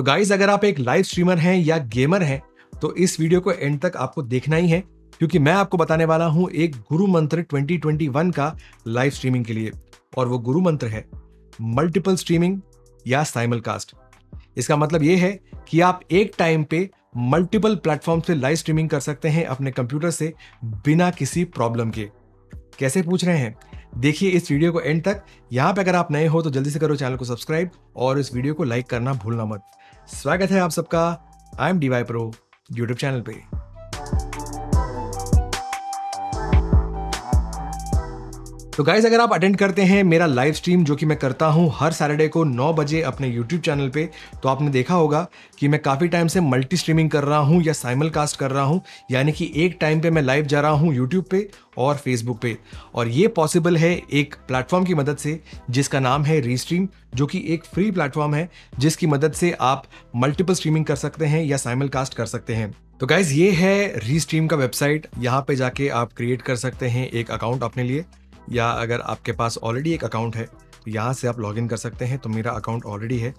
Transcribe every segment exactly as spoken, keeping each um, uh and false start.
तो गाइज अगर आप एक लाइव स्ट्रीमर हैं या गेमर हैं तो इस वीडियो को एंड तक आपको देखना ही है, क्योंकि मैं आपको बताने वाला हूं एक गुरु मंत्र ट्वेंटी ट्वेंटी वन का लाइव स्ट्रीमिंग के लिए। और वो गुरु मंत्र है मल्टीपल स्ट्रीमिंग या साइमलकास्ट। इसका मतलब ये है कि आप एक टाइम पे मल्टीपल प्लेटफॉर्म से लाइव स्ट्रीमिंग कर सकते हैं अपने कंप्यूटर से बिना किसी प्रॉब्लम के। कैसे पूछ रहे हैं, देखिए इस वीडियो को एंड तक। यहाँ पे अगर आप नए हो तो जल्दी से करो चैनल को सब्सक्राइब और इस वीडियो को लाइक करना भूलना मत। स्वागत है आप सबका iMDY Pro यूट्यूब चैनल पे। तो गाइज अगर आप अटेंड करते हैं मेरा लाइव स्ट्रीम जो कि मैं करता हूं हर सैटरडे को नौ बजे अपने यूट्यूब चैनल पे, तो आपने देखा होगा कि मैं काफ़ी टाइम से मल्टी स्ट्रीमिंग कर रहा हूं या साइमल कास्ट कर रहा हूं, यानी कि एक टाइम पे मैं लाइव जा रहा हूं यूट्यूब पे और फेसबुक पे। और ये पॉसिबल है एक प्लेटफॉर्म की मदद से जिसका नाम है रीस्ट्रीम, जो कि एक फ्री प्लेटफॉर्म है जिसकी मदद से आप मल्टीपल स्ट्रीमिंग कर सकते हैं या साइमल कास्ट कर सकते हैं। तो गाइज़ ये है रीस्ट्रीम का वेबसाइट। यहाँ पर जाके आप क्रिएट कर सकते हैं एक अकाउंट अपने लिए, या अगर आपके पास ऑलरेडी एक अकाउंट है तो यहाँ से आप लॉगिन कर सकते हैं। तो मेरा अकाउंट ऑलरेडी है,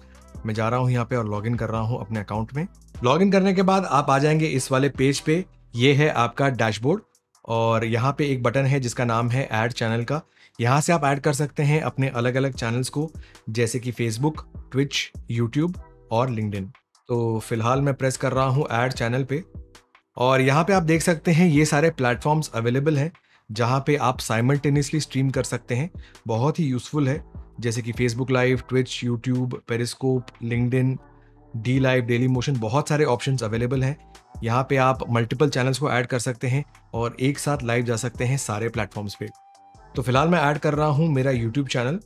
मैं जा रहा हूँ यहाँ पे और लॉगिन कर रहा हूँ अपने अकाउंट में। लॉगिन करने के बाद आप आ जाएंगे इस वाले पेज पे। ये है आपका डैशबोर्ड और यहाँ पे एक बटन है जिसका नाम है ऐड चैनल का। यहाँ से आप ऐड कर सकते हैं अपने अलग अलग चैनल्स को, जैसे कि फेसबुक, ट्विच, यूट्यूब और लिंक्डइन। तो फिलहाल मैं प्रेस कर रहा हूँ ऐड चैनल पे और यहाँ पे आप देख सकते हैं ये सारे प्लेटफॉर्म्स अवेलेबल हैं जहाँ पे आप साइमल्टेनियसली स्ट्रीम कर सकते हैं। बहुत ही यूज़फुल है, जैसे कि Facebook live, Twitch, YouTube, Periscope, LinkedIn, DLive, Dailymotion, बहुत सारे ऑप्शंस अवेलेबल हैं। यहाँ पे आप मल्टीपल चैनल्स को ऐड कर सकते हैं और एक साथ लाइव जा सकते हैं सारे प्लेटफॉर्म्स पे। तो फिलहाल मैं ऐड कर रहा हूँ मेरा यूट्यूब चैनल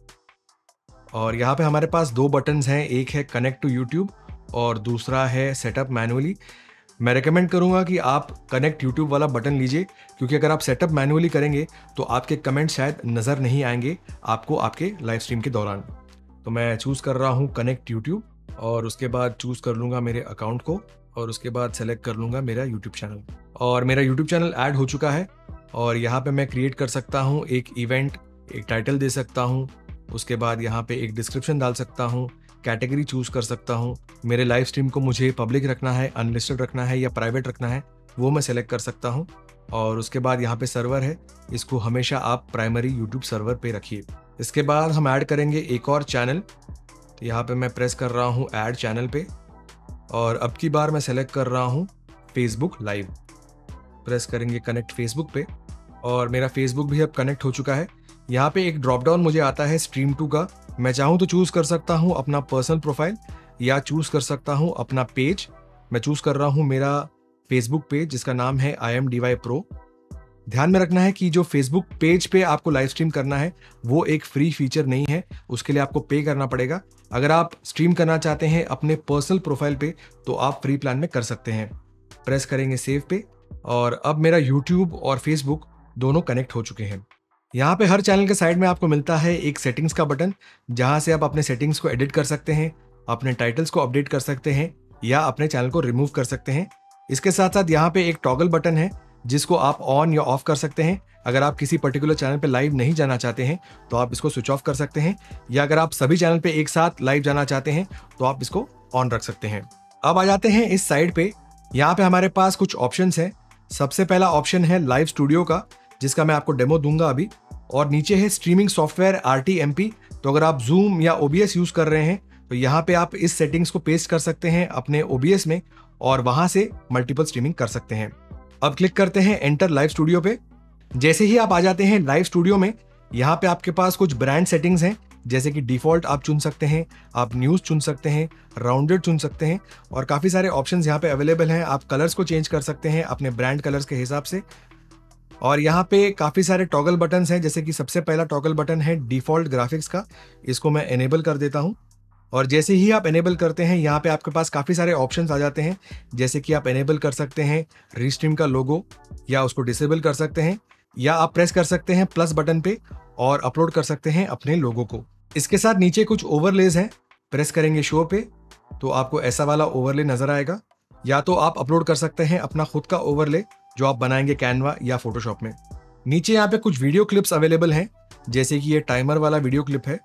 और यहाँ पर हमारे पास दो बटन्स हैं, एक है कनेक्ट टू यूट्यूब और दूसरा है सेटअप मैनुअली। मैं रेकमेंड करूंगा कि आप कनेक्ट यूट्यूब वाला बटन लीजिए, क्योंकि अगर आप सेटअप मैन्युअली करेंगे तो आपके कमेंट शायद नज़र नहीं आएंगे आपको आपके लाइव स्ट्रीम के दौरान। तो मैं चूज़ कर रहा हूं कनेक्ट यूट्यूब और उसके बाद चूज़ कर लूँगा मेरे अकाउंट को और उसके बाद सेलेक्ट कर लूँगा मेरा यूट्यूब चैनल। और मेरा यूट्यूब चैनल ऐड हो चुका है और यहाँ पर मैं क्रिएट कर सकता हूँ एक इवेंट, एक टाइटल दे सकता हूँ, उसके बाद यहाँ पर एक डिस्क्रिप्शन डाल सकता हूँ, कैटेगरी चूज़ कर सकता हूँ। मेरे लाइव स्ट्रीम को मुझे पब्लिक रखना है, अनलिस्टेड रखना है या प्राइवेट रखना है, वो मैं सेलेक्ट कर सकता हूँ। और उसके बाद यहाँ पे सर्वर है, इसको हमेशा आप प्राइमरी यूट्यूब सर्वर पे रखिए। इसके बाद हम ऐड करेंगे एक और चैनल। तो यहाँ पे मैं प्रेस कर रहा हूँ ऐड चैनल पे और अब की बार मैं सेलेक्ट कर रहा हूँ फेसबुक लाइव। प्रेस करेंगे कनेक्ट फेसबुक पे और मेरा फेसबुक भी अब कनेक्ट हो चुका है। यहाँ पे एक ड्रॉपडाउन मुझे आता है स्ट्रीम टू का। मैं चाहूँ तो चूज़ कर सकता हूँ अपना पर्सनल प्रोफाइल या चूज़ कर सकता हूँ अपना पेज। मैं चूज़ कर रहा हूँ मेरा फेसबुक पेज जिसका नाम है iMDY Pro। ध्यान में रखना है कि जो फेसबुक पेज पे आपको लाइव स्ट्रीम करना है वो एक फ्री फीचर नहीं है, उसके लिए आपको पे करना पड़ेगा। अगर आप स्ट्रीम करना चाहते हैं अपने पर्सनल प्रोफाइल पे तो आप फ्री प्लान में कर सकते हैं। प्रेस करेंगे सेव पे और अब मेरा यूट्यूब और फेसबुक दोनों कनेक्ट हो चुके हैं। यहाँ पे हर चैनल के साइड में आपको मिलता है एक सेटिंग्स का बटन, जहाँ से आप अपने सेटिंग्स को एडिट कर सकते हैं, अपने टाइटल्स को अपडेट कर सकते हैं या अपने चैनल को रिमूव कर सकते हैं। इसके साथ साथ यहाँ पे एक टॉगल बटन है जिसको आप ऑन या ऑफ कर सकते हैं। अगर आप किसी पर्टिकुलर चैनल पे लाइव नहीं जाना चाहते हैं तो आप इसको स्विच ऑफ कर सकते हैं, या अगर आप सभी चैनल पे एक साथ लाइव जाना चाहते हैं तो आप इसको ऑन रख सकते हैं। अब आ जाते हैं इस साइड पे। यहाँ पे हमारे पास कुछ ऑप्शंस हैं। सबसे पहला ऑप्शन है लाइव स्टूडियो का, जिसका मैं आपको डेमो दूंगा अभी। और नीचे है streaming software R T M P. तो अगर आप Zoom या ओ बी एस यूज़ कर रहे हैं तो यहाँ पे आप इस सेटिंग्स को पेस्ट कर सकते हैं अपने ओ बी एस में और वहाँ से मल्टीपल स्ट्रीमिंग कर सकते हैं। अब क्लिक करते हैं एंटर लाइव स्टूडियो पे। जैसे ही आप आ जाते हैं लाइव स्टूडियो में, यहाँ पे आपके पास कुछ ब्रांड सेटिंग्स हैं, जैसे कि डिफ़ॉल्ट आप चुन सकते हैं, आप न्यूज़ चुन सकते हैं, राउंडेड चुन सकते हैं और काफ़ी सारे ऑप्शंस यहाँ पे अवेलेबल हैं। आप कलर्स को चेंज कर सकते हैं अपने ब्रांड कलर्स के हिसाब से। और यहाँ पे काफ़ी सारे टॉगल बटन्स हैं, जैसे कि सबसे पहला टॉगल बटन है डिफ़ॉल्ट ग्राफिक्स का। इसको मैं इनेबल कर देता हूँ और जैसे ही आप इनेबल करते हैं यहाँ पे आपके पास काफ़ी सारे ऑप्शंस आ जाते हैं, जैसे कि आप इनेबल कर सकते हैं रीस्ट्रीम का लोगो या उसको डिसेबल कर सकते हैं, या आप प्रेस कर सकते हैं प्लस बटन पे और अपलोड कर सकते हैं अपने लोगो को। इसके साथ नीचे कुछ ओवरलेज हैं। प्रेस करेंगे शो पे तो आपको ऐसा वाला ओवरले नज़र आएगा, या तो आप अपलोड कर सकते हैं अपना खुद का ओवरले जो आप बनाएंगे कैनवा या फोटोशॉप में। नीचे यहाँ पे कुछ वीडियो क्लिप्स अवेलेबल हैं, जैसे कि ये टाइमर वाला वीडियो क्लिप है।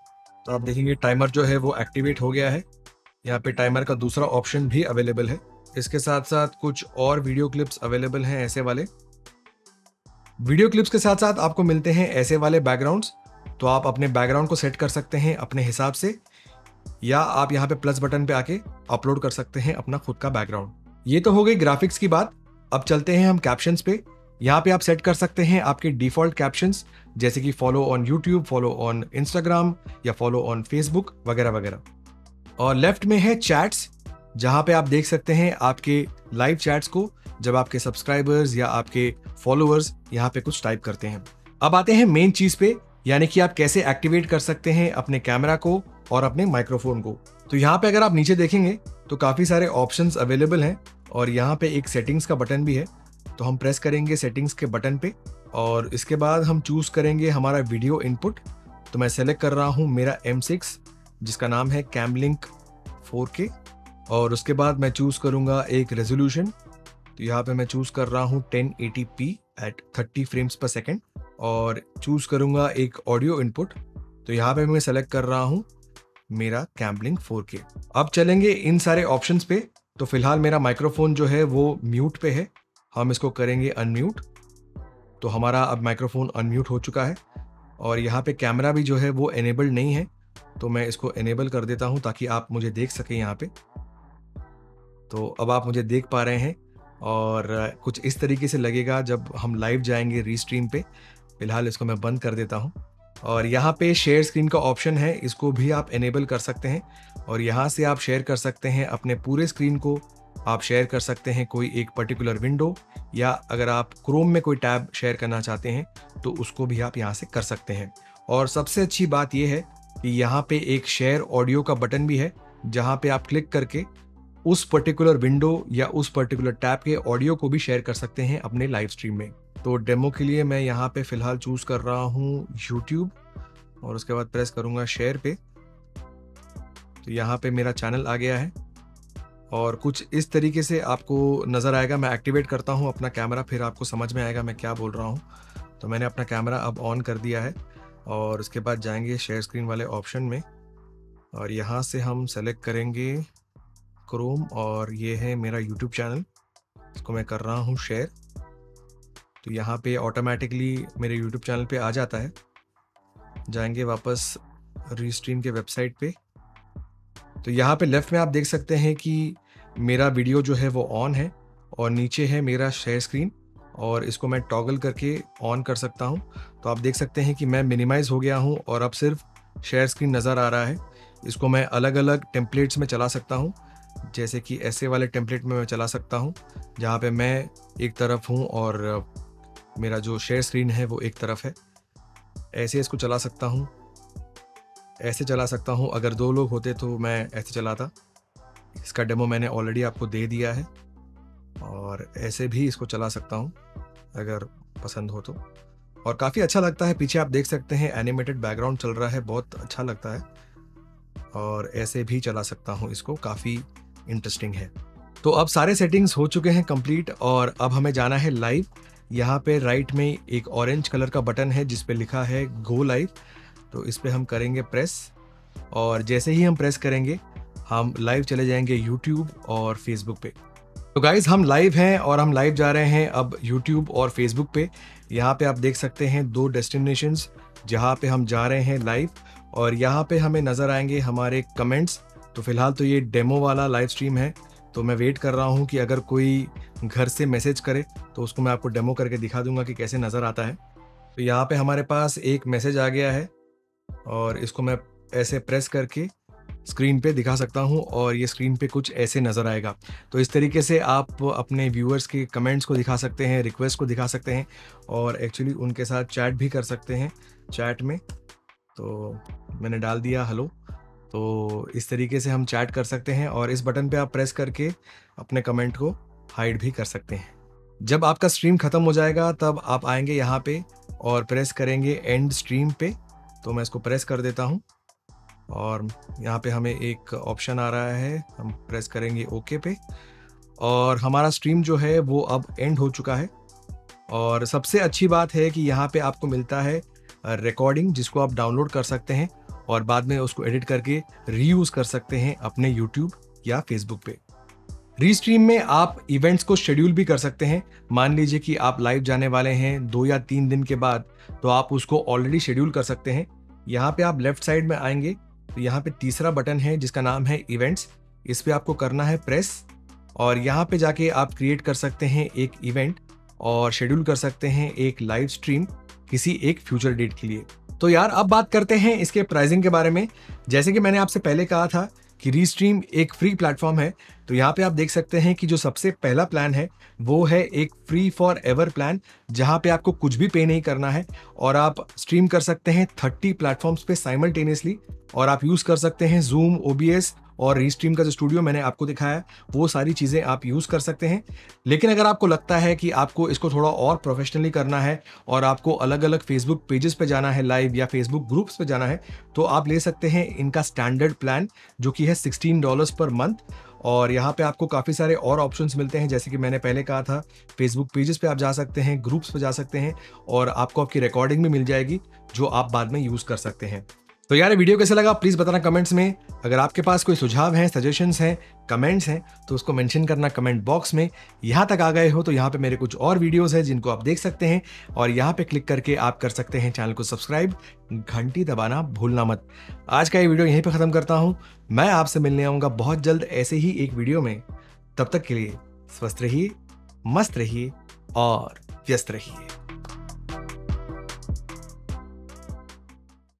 तो आप देखेंगे टाइमर जो है वो एक्टिवेट हो गया है यहाँ पे टाइमर का दूसरा ऑप्शन भी अवेलेबल है। इसके साथ साथ कुछ और वीडियो क्लिप्स अवेलेबल हैं ऐसे वाले। वीडियो क्लिप्स के साथ साथ आपको मिलते हैं ऐसे वाले बैकग्राउंड्स, तो आप अपने बैकग्राउंड को सेट कर सकते हैं अपने हिसाब से, या आप यहाँ पे प्लस बटन पे आके अपलोड कर सकते हैं अपना खुद का बैकग्राउंड। ये तो हो गई ग्राफिक्स की बात। अब चलते हैं हम कैप्शंस पे। यहाँ पे आप सेट कर सकते हैं आपके डिफ़ॉल्ट कैप्शंस, जैसे कि follow on YouTube, follow on Instagram या फॉलो ऑन फेसबुक वगैरह वगैरह। और लेफ्ट में है चैट्स, जहाँ पे आप देख सकते हैं आपके लाइव चैट्स को जब आपके सब्सक्राइबर्स या आपके फॉलोअर्स यहाँ पे कुछ टाइप करते हैं। अब आते हैं मेन चीज़ पे, यानी कि आप कैसे एक्टिवेट कर सकते हैं अपने कैमरा को और अपने माइक्रोफोन को। तो यहाँ पे अगर आप नीचे देखेंगे तो काफ़ी सारे ऑप्शंस अवेलेबल हैं और यहाँ पे एक सेटिंग्स का बटन भी है। तो हम प्रेस करेंगे सेटिंग्स के बटन पे और इसके बाद हम चूज करेंगे हमारा वीडियो इनपुट। तो मैं सेलेक्ट कर रहा हूँ मेरा एम सिक्स, जिसका नाम है कैम लिंक फोर के, और उसके बाद मैं चूज़ करूँगा एक रेजोल्यूशन। तो यहाँ पर मैं चूज़ कर रहा हूँ ten eighty P at thirty frames per second और चूज़ करूँगा एक ऑडियो इनपुट। तो यहाँ पे मैं सेलेक्ट कर रहा हूँ मेरा Cam Link फोर के। अब चलेंगे इन सारे ऑप्शंस पे। तो फिलहाल मेरा माइक्रोफोन जो है वो म्यूट पे है, हम इसको करेंगे अनम्यूट। तो हमारा अब माइक्रोफोन अनम्यूट हो चुका है और यहाँ पे कैमरा भी जो है वो एनेबल्ड नहीं है, तो मैं इसको एनेबल कर देता हूँ ताकि आप मुझे देख सकें यहाँ पे। तो अब आप मुझे देख पा रहे हैं और कुछ इस तरीके से लगेगा जब हम लाइव जाएंगे रीस्ट्रीम पे। फिलहाल इसको मैं बंद कर देता हूँ और यहाँ पे शेयर स्क्रीन का ऑप्शन है, इसको भी आप इनेबल कर सकते हैं और यहाँ से आप शेयर कर सकते हैं अपने पूरे स्क्रीन को। आप शेयर कर सकते हैं कोई एक पर्टिकुलर विंडो, या अगर आप क्रोम में कोई टैब शेयर करना चाहते हैं तो उसको भी आप यहाँ से कर सकते हैं। और सबसे अच्छी बात यह है कि यहाँ पे एक शेयर ऑडियो का बटन भी है, जहाँ पे आप क्लिक करके उस पर्टिकुलर विंडो या उस पर्टिकुलर टैब के ऑडियो को भी शेयर कर सकते हैं अपने लाइव स्ट्रीम में। तो डेमो के लिए मैं यहाँ पे फ़िलहाल चूज़ कर रहा हूँ यूट्यूब और उसके बाद प्रेस करूँगा शेयर पे। तो यहाँ पे मेरा चैनल आ गया है और कुछ इस तरीके से आपको नज़र आएगा। मैं एक्टिवेट करता हूँ अपना कैमरा, फिर आपको समझ में आएगा मैं क्या बोल रहा हूँ। तो मैंने अपना कैमरा अब ऑन कर दिया है और उसके बाद जाएंगे शेयर स्क्रीन वाले ऑप्शन में और यहाँ से हम सेलेक्ट करेंगे क्रोम और ये है मेरा यूट्यूब चैनल, इसको मैं कर रहा हूँ शेयर। तो यहाँ पे ऑटोमेटिकली मेरे यूट्यूब चैनल पे आ जाता है। जाएंगे वापस रीस्ट्रीम के वेबसाइट पे। तो यहाँ पे लेफ़्ट में आप देख सकते हैं कि मेरा वीडियो जो है वो ऑन है और नीचे है मेरा शेयर स्क्रीन और इसको मैं टॉगल करके ऑन कर सकता हूँ। तो आप देख सकते हैं कि मैं मिनिमाइज हो गया हूँ और अब सिर्फ शेयर स्क्रीन नज़र आ रहा है। इसको मैं अलग अलग टेम्पलेट्स में चला सकता हूँ, जैसे कि ऐसे वाले टेम्पलेट में मैं चला सकता हूँ जहाँ पर मैं एक तरफ हूँ और मेरा जो शेयर स्क्रीन है वो एक तरफ है। ऐसे इसको चला सकता हूँ, ऐसे चला सकता हूँ। अगर दो लोग होते तो मैं ऐसे चलाता। इसका डेमो मैंने ऑलरेडी आपको दे दिया है और ऐसे भी इसको चला सकता हूँ अगर पसंद हो तो। और काफ़ी अच्छा लगता है, पीछे आप देख सकते हैं एनिमेटेड बैकग्राउंड चल रहा है, बहुत अच्छा लगता है। और ऐसे भी चला सकता हूँ इसको, काफ़ी इंटरेस्टिंग है। तो अब सारे सेटिंग्स हो चुके हैं कंप्लीट और अब हमें जाना है लाइव। यहाँ पे राइट में एक ऑरेंज कलर का बटन है जिस पे लिखा है गो लाइव। तो इस पे हम करेंगे प्रेस और जैसे ही हम प्रेस करेंगे हम लाइव चले जाएंगे यूट्यूब और फेसबुक पे। तो गाइज़ हम लाइव हैं और हम लाइव जा रहे हैं अब यूट्यूब और फेसबुक पे। यहाँ पे आप देख सकते हैं दो डेस्टिनेशंस जहाँ पे हम जा रहे हैं लाइव और यहाँ पे हमें नज़र आएंगे हमारे कमेंट्स। तो फिलहाल तो ये डेमो वाला लाइव स्ट्रीम है, तो मैं वेट कर रहा हूँ कि अगर कोई घर से मैसेज करे तो उसको मैं आपको डेमो करके दिखा दूंगा कि कैसे नज़र आता है। तो यहाँ पे हमारे पास एक मैसेज आ गया है और इसको मैं ऐसे प्रेस करके स्क्रीन पे दिखा सकता हूँ और ये स्क्रीन पे कुछ ऐसे नज़र आएगा। तो इस तरीके से आप अपने व्यूअर्स के कमेंट्स को दिखा सकते हैं, रिक्वेस्ट को दिखा सकते हैं और एक्चुअली उनके साथ चैट भी कर सकते हैं चैट में। तो मैंने डाल दिया हेलो, तो इस तरीके से हम चैट कर सकते हैं और इस बटन पे आप प्रेस करके अपने कमेंट को हाइड भी कर सकते हैं। जब आपका स्ट्रीम ख़त्म हो जाएगा तब आप आएंगे यहाँ पे और प्रेस करेंगे एंड स्ट्रीम पे। तो मैं इसको प्रेस कर देता हूँ और यहाँ पे हमें एक ऑप्शन आ रहा है, हम प्रेस करेंगे ओके पे और हमारा स्ट्रीम जो है वो अब एंड हो चुका है। और सबसे अच्छी बात है कि यहाँ पर आपको मिलता है रिकॉर्डिंग, जिसको आप डाउनलोड कर सकते हैं और बाद में उसको एडिट करके रीयूज कर सकते हैं अपने YouTube या Facebook पे। रीस्ट्रीम में आप इवेंट्स को शेड्यूल भी कर सकते हैं। मान लीजिए कि आप लाइव जाने वाले हैं दो या तीन दिन के बाद, तो आप उसको ऑलरेडी शेड्यूल कर सकते हैं। यहाँ पे आप लेफ्ट साइड में आएंगे तो यहाँ पे तीसरा बटन है जिसका नाम है इवेंट्स। इस पे आपको करना है प्रेस और यहाँ पे जाके आप क्रिएट कर सकते हैं एक इवेंट और शेड्यूल कर सकते हैं एक लाइव स्ट्रीम किसी एक फ्यूचर डेट के लिए। तो यार अब बात करते हैं इसके प्राइसिंग के बारे में। जैसे कि मैंने आपसे पहले कहा था कि रीस्ट्रीम एक फ्री प्लेटफॉर्म है, तो यहाँ पे आप देख सकते हैं कि जो सबसे पहला प्लान है वो है एक फ्री फॉर एवर प्लान, जहाँ पे आपको कुछ भी पे नहीं करना है और आप स्ट्रीम कर सकते हैं थर्टी प्लेटफॉर्म्स पे साइमल्टेनियसली। और आप यूज़ कर सकते हैं जूम, ओ बी एस और रीस्ट्रीम का जो स्टूडियो मैंने आपको दिखाया वो सारी चीज़ें आप यूज़ कर सकते हैं। लेकिन अगर आपको लगता है कि आपको इसको थोड़ा और प्रोफेशनली करना है और आपको अलग अलग फेसबुक पेजेस पे जाना है लाइव या फेसबुक ग्रुप्स पे जाना है, तो आप ले सकते हैं इनका स्टैंडर्ड प्लान जो कि है सिक्सटीन डॉलर्स पर मंथ। और यहाँ पे आपको काफ़ी सारे और ऑप्शंस मिलते हैं। जैसे कि मैंने पहले कहा था, फेसबुक पेजेस पे आप जा सकते हैं, ग्रुप्स पे जा सकते हैं और आपको आपकी रिकॉर्डिंग भी मिल जाएगी जो आप बाद में यूज़ कर सकते हैं। तो यार वीडियो कैसे लगा प्लीज़ बताना कमेंट्स में। अगर आपके पास कोई सुझाव हैं, सजेशंस हैं, कमेंट्स हैं तो उसको मेंशन करना कमेंट बॉक्स में। यहाँ तक आ गए हो तो यहाँ पे मेरे कुछ और वीडियोस हैं जिनको आप देख सकते हैं और यहाँ पे क्लिक करके आप कर सकते हैं चैनल को सब्सक्राइब। घंटी दबाना भूलना मत। आज का ये वीडियो यहीं पर ख़त्म करता हूँ। मैं आपसे मिलने आऊँगा बहुत जल्द ऐसे ही एक वीडियो में। तब तक के लिए स्वस्थ रहिए, मस्त रहिए और व्यस्त रहिए।